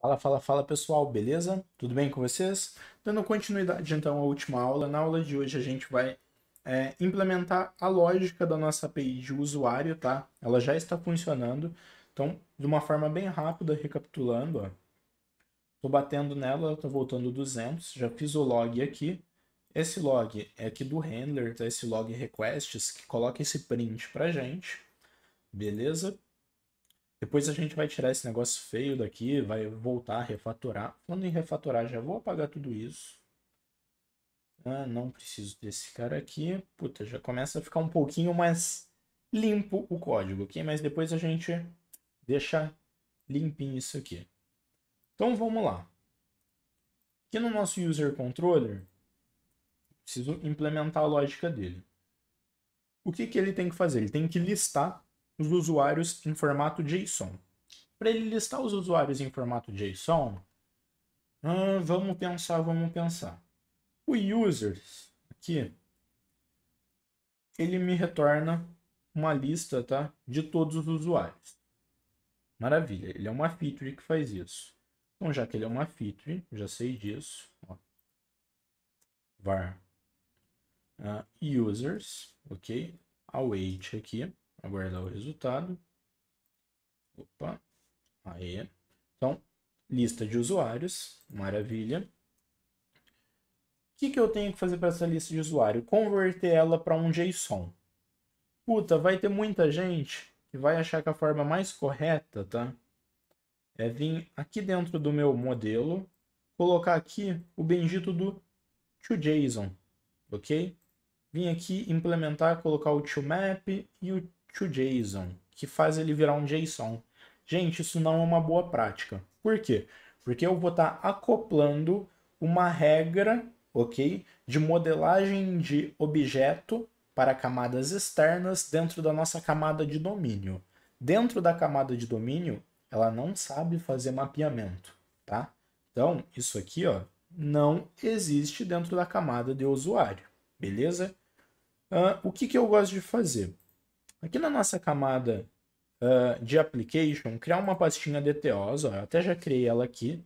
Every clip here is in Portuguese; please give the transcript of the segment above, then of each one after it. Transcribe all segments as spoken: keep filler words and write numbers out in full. Fala, fala, fala pessoal, beleza? Tudo bem com vocês? Dando continuidade então à última aula, na aula de hoje a gente vai é, implementar a lógica da nossa A P I de usuário, tá? Ela já está funcionando, então de uma forma bem rápida, recapitulando, ó. Tô batendo nela, tô voltando duzentos, já fiz o log aqui. Esse log é aqui do handler, tá? Esse log requests que coloca esse print pra gente, beleza? Depois a gente vai tirar esse negócio feio daqui, vai voltar a refatorar. Falando em refatorar, já vou apagar tudo isso. Ah, não preciso desse cara aqui. Puta, já começa a ficar um pouquinho mais limpo o código, ok? Mas depois a gente deixa limpinho isso aqui. Então vamos lá. Aqui no nosso user controller, preciso implementar a lógica dele. O que que ele tem que fazer? Ele tem que listar os usuários em formato JSON. Para ele listar os usuários em formato JSON, hum, vamos pensar, vamos pensar. O users aqui, ele me retorna uma lista, tá, de todos os usuários. Maravilha, ele é uma feature que faz isso. Então, já que ele é uma feature, já sei disso. Ó. Var uh, users, ok? Await aqui. Aguardar o resultado. Opa, aí. Então, lista de usuários, maravilha. O que que eu tenho que fazer para essa lista de usuário? Converter ela para um JSON. Puta, vai ter muita gente que vai achar que a forma mais correta, tá? É vir aqui dentro do meu modelo, colocar aqui o bendito do toJSON, ok? Vim aqui implementar, colocar o toMap e o toJSON, que faz ele virar um JSON. Gente, isso não é uma boa prática. Por quê? Porque eu vou estar acoplando uma regra, ok, de modelagem de objeto para camadas externas dentro da nossa camada de domínio. Dentro da camada de domínio, ela não sabe fazer mapeamento, tá? Então, isso aqui, ó, não existe dentro da camada de usuário, beleza? Uh, o que que eu gosto de fazer? Aqui na nossa camada uh, de application, criar uma pastinha D T Os, ó, eu até já criei ela aqui.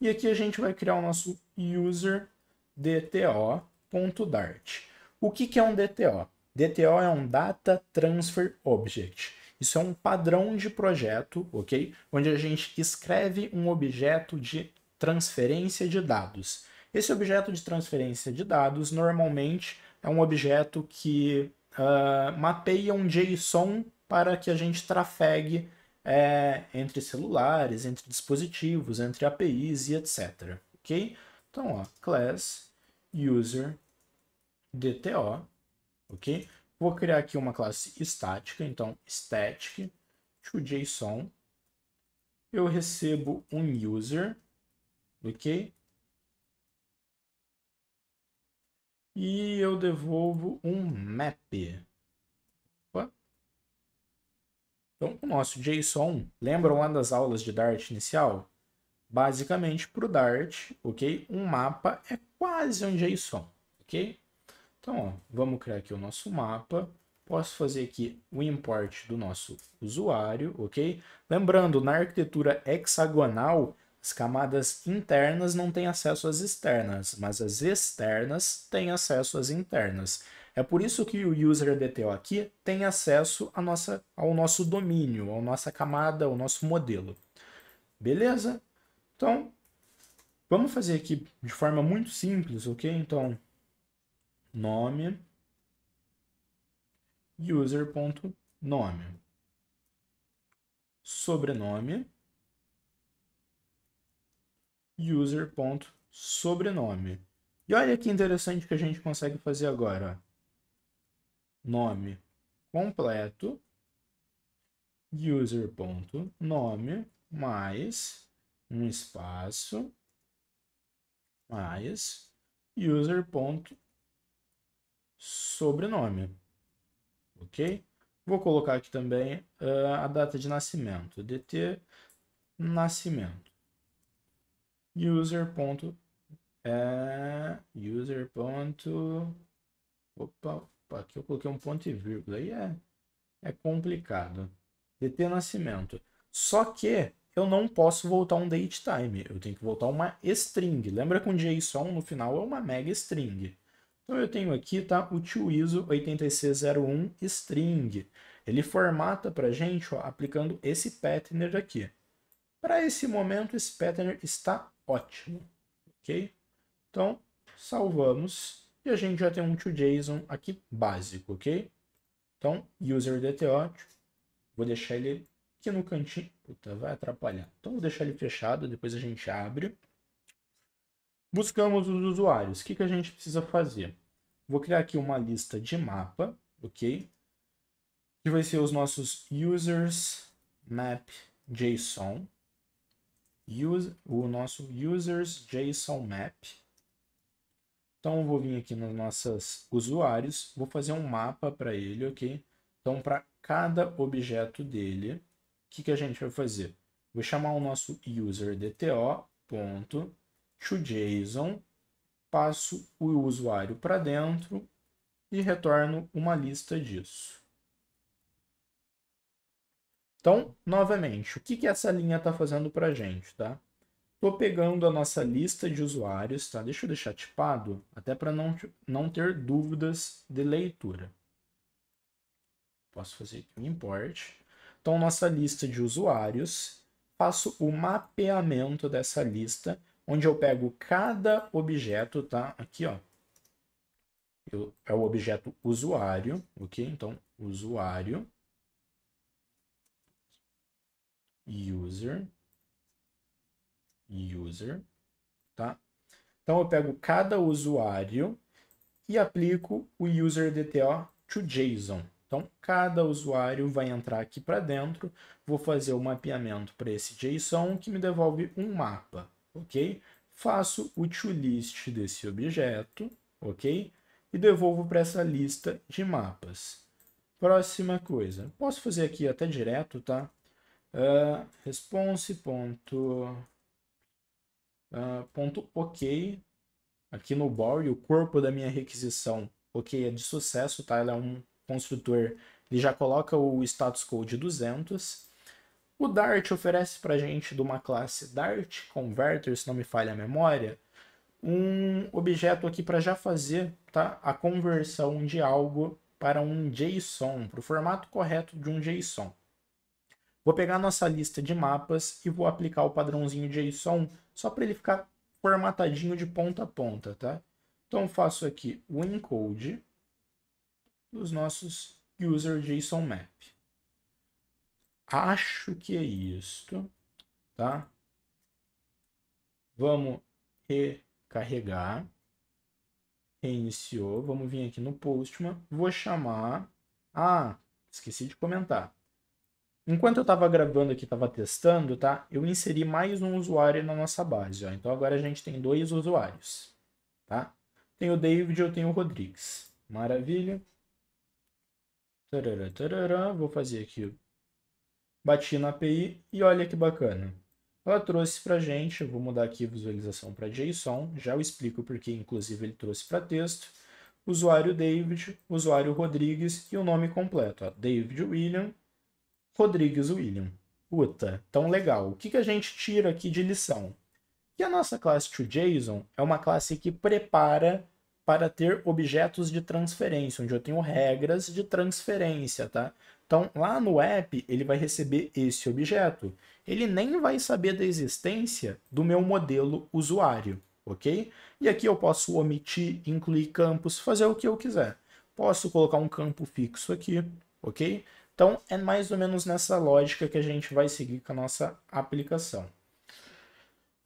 E aqui a gente vai criar o nosso user D T O ponto dart. O que que é um D T O? D T O é um Data Transfer Object. Isso é um padrão de projeto, ok? Onde a gente escreve um objeto de transferência de dados. Esse objeto de transferência de dados, normalmente, é um objeto que... Uh, mapeia um JSON para que a gente trafegue é, entre celulares, entre dispositivos, entre A P Is e etcétera. Ok? Então, ó, class user D T O, ok? Vou criar aqui uma classe estática, então static toJSON. Eu recebo um user, ok? E eu devolvo um map. Opa. Então, o nosso JSON, lembram lá das aulas de Dart inicial? Basicamente, para o Dart, ok? Um mapa é quase um JSON, ok? Então, ó, vamos criar aqui o nosso mapa. Posso fazer aqui o import do nosso usuário, ok? Lembrando, na arquitetura hexagonal, as camadas internas não têm acesso às externas, mas as externas têm acesso às internas. É por isso que o user D T O aqui tem acesso à nossa, ao nosso domínio, à nossa camada, ao nosso modelo. Beleza? Então, vamos fazer aqui de forma muito simples, ok? Então, nome, user ponto nome, sobrenome, user ponto sobrenome. E olha que interessante que a gente consegue fazer agora. Nome completo, user ponto nome, mais um espaço, mais user ponto sobrenome. Ok? Vou colocar aqui também uh, a data de nascimento. D T nascimento. User. Ponto, é, user. Ponto, opa, opa, aqui eu coloquei um ponto e vírgula. Aí é, é complicado. D T nascimento. Só que eu não posso voltar um datetime, eu tenho que voltar uma string. Lembra que um JSON no final é uma mega string. Então eu tenho aqui, tá, o toIso oito seis zero um string. Ele formata para a gente, ó, aplicando esse patterner aqui. Para esse momento, esse patterner está ótimo, ok? Então, salvamos e a gente já tem um toJSON aqui básico, ok? Então, UserDTO, vou deixar ele aqui no cantinho. Puta, vai atrapalhar. Então, vou deixar ele fechado, depois a gente abre. Buscamos os usuários. O que, que a gente precisa fazer? Vou criar aqui uma lista de mapa, ok? Que vai ser os nossos users map JSON, use, o nosso users JSON map. Então eu vou vir aqui nos nossos usuários, vou fazer um mapa para ele, ok? Então para cada objeto dele, o que, que a gente vai fazer? Vou chamar o nosso user D T O ponto to JSON, passo o usuário para dentro e retorno uma lista disso. Então, novamente, o que, que essa linha está fazendo para a gente, tá? Estou pegando a nossa lista de usuários, tá? Deixa eu deixar tipado, até para não, não ter dúvidas de leitura. Posso fazer aqui um import. Então, nossa lista de usuários, faço o mapeamento dessa lista, onde eu pego cada objeto, tá? Aqui, ó. Eu, é o objeto usuário, ok? Então, usuário. User, user, tá? Então eu pego cada usuário e aplico o user D T O to JSON. Então cada usuário vai entrar aqui para dentro, vou fazer o mapeamento para esse JSON que me devolve um mapa, ok? Faço o toList desse objeto, ok? E devolvo para essa lista de mapas. Próxima coisa, posso fazer aqui até direto, tá? Uh, response ponto, uh, ponto ok aqui no body, o corpo da minha requisição, ok, é de sucesso, tá? Ela é um construtor, ele já coloca o status code duzentos. O Dart oferece pra gente de uma classe Dart Converter, se não me falha a memória, um objeto aqui para já fazer, tá, a conversão de algo para um JSON, para o formato correto de um JSON. Vou pegar a nossa lista de mapas e vou aplicar o padrãozinho JSON só para ele ficar formatadinho de ponta a ponta, tá? Então faço aqui o encode dos nossos user JSON map. Acho que é isto, tá? Vamos recarregar. Reiniciou. Vamos vir aqui no Postman. Vou chamar... Ah, esqueci de comentar. Enquanto eu estava gravando aqui, estava testando, tá? Eu inseri mais um usuário na nossa base, ó. Então agora a gente tem dois usuários, tá? Tem o David e eu tenho o Rodrigues. Maravilha. Tarará, tarará. Vou fazer aqui. Bati na A P I e olha que bacana. Ela trouxe pra gente, eu vou mudar aqui a visualização para JSON, já eu explico porque, inclusive, ele trouxe para texto. Usuário David, usuário Rodrigues e o nome completo, ó. David William. Rodrigues William. Puta, tão legal. O que, que a gente tira aqui de lição? Que a nossa classe toJSON é uma classe que prepara para ter objetos de transferência, onde eu tenho regras de transferência, tá? Então, lá no app, ele vai receber esse objeto. Ele nem vai saber da existência do meu modelo usuário, ok? E aqui eu posso omitir, incluir campos, fazer o que eu quiser. Posso colocar um campo fixo aqui, ok? Então, é mais ou menos nessa lógica que a gente vai seguir com a nossa aplicação.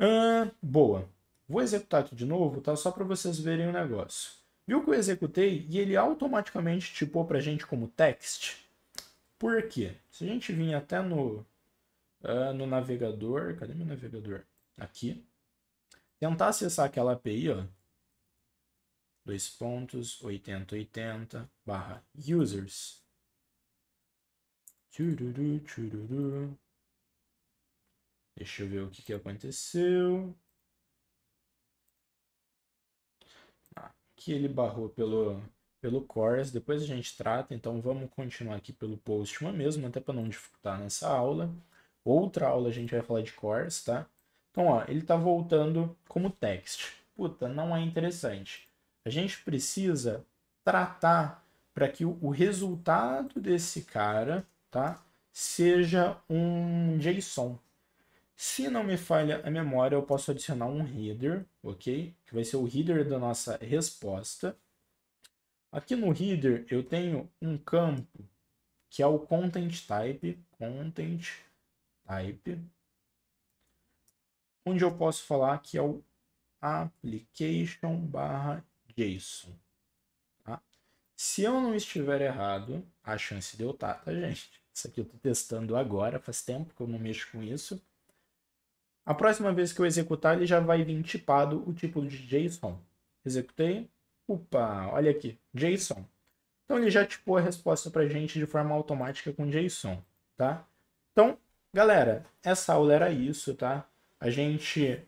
Ah, boa. Vou executar aqui de novo, tá? Só para vocês verem o negócio. Viu que eu executei e ele automaticamente tipou para a gente como text? Por quê? Se a gente vir até no, ah, no navegador... Cadê meu navegador? Aqui. Tentar acessar aquela A P I, ó. Dois pontos, oitenta oitenta, barra users. Tchururu, tchururu. Deixa eu ver o que, que aconteceu. Ah, aqui ele barrou pelo, pelo CORS, depois a gente trata, então vamos continuar aqui pelo Postman mesmo, até para não dificultar nessa aula. Outra aula a gente vai falar de cors, tá? Então, ó, ele tá voltando como text. Puta, não é interessante. A gente precisa tratar para que o resultado desse cara, tá, seja um JSON. Se não me falha a memória, eu posso adicionar um header, ok? Que vai ser o header da nossa resposta. Aqui no header eu tenho um campo que é o content-type, content-type, onde eu posso falar que é o application barra json. Tá? Se eu não estiver errado, a chance de eu estar, tá, gente? Isso aqui eu estou testando agora, faz tempo que eu não mexo com isso. A próxima vez que eu executar, ele já vai vir tipado o tipo de JSON. Executei. Opa, olha aqui, JSON. Então ele já tipou a resposta para a gente de forma automática com JSON, tá? Então, galera, essa aula era isso, tá? A gente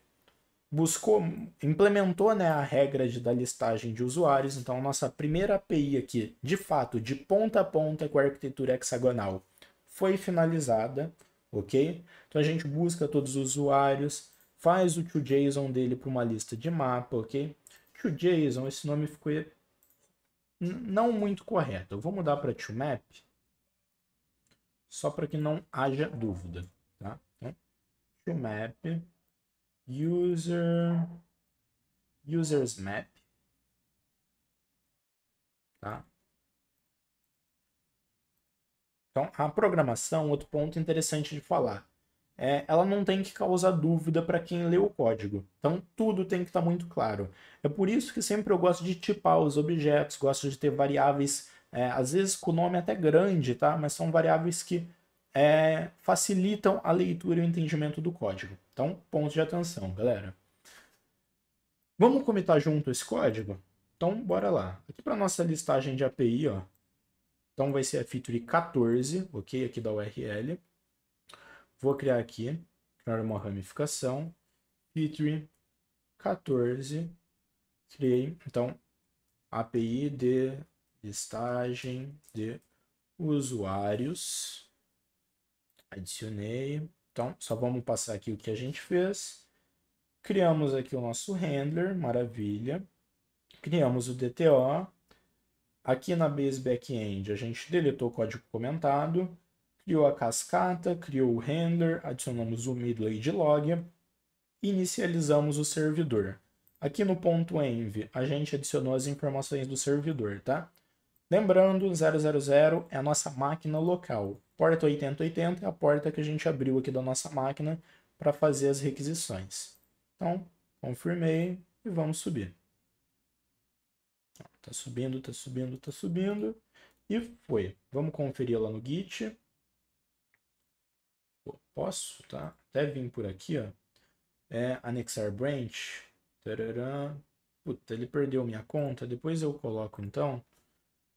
buscou, implementou, né, a regra de, da listagem de usuários. Então, a nossa primeira A P I aqui, de fato, de ponta a ponta com a arquitetura hexagonal, foi finalizada, ok? Então, a gente busca todos os usuários, faz o toJSON dele para uma lista de mapa, ok? toJSON, esse nome ficou não muito correto. Eu vou mudar para toMap, só para que não haja dúvida, tá? Então, toMap, user, users map, tá? Então, a programação, outro ponto interessante de falar, é, ela não tem que causar dúvida para quem lê o código. Então, tudo tem que estar muito claro. É por isso que sempre eu gosto de tipar os objetos, gosto de ter variáveis, é, às vezes com o nome até grande, tá? Mas são variáveis que é, facilitam a leitura e o entendimento do código. Então, ponto de atenção, galera. Vamos comitar junto esse código? Então, bora lá. Aqui para nossa listagem de A P I, ó. Então, vai ser a feature quatorze, ok? Aqui da U R L. Vou criar aqui, criar uma ramificação, feature quatorze, criei, então, A P I de listagem de usuários, adicionei, então, só vamos passar aqui o que a gente fez, criamos aqui o nosso handler, maravilha, criamos o D T O, aqui na base backend a gente deletou o código comentado, criou a cascata, criou o handler, adicionamos o middle de log, inicializamos o servidor. Aqui no ponto .env, a gente adicionou as informações do servidor, tá? Lembrando, zero zero zero é a nossa máquina local. Porta oitenta oitenta é a porta que a gente abriu aqui da nossa máquina para fazer as requisições. Então, confirmei e vamos subir. Tá subindo, tá subindo, tá subindo. E foi. Vamos conferir lá no Git. Posso, tá? Até vim por aqui, ó. É, anexar branch. Tarará. Puta, ele perdeu minha conta. Depois eu coloco, então,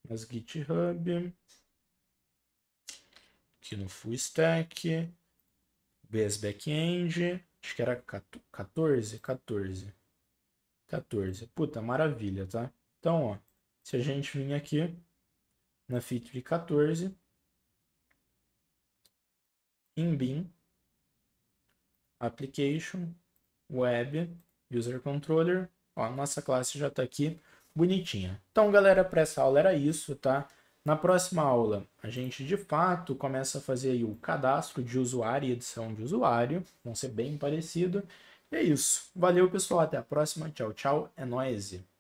nas GitHub. Aqui no full stack. Base backend. Acho que era quatorze. Puta, maravilha, tá? Então, ó. Se a gente vir aqui na feature quatorze. Em bin, application, web, user controller. Ó, nossa classe já está aqui bonitinha. Então, galera, para essa aula era isso, tá? Na próxima aula, a gente, de fato, começa a fazer aí o cadastro de usuário e edição de usuário. Vão ser bem parecido. E é isso. Valeu, pessoal. Até a próxima. Tchau, tchau. É nóis.